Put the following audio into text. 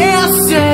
Yes,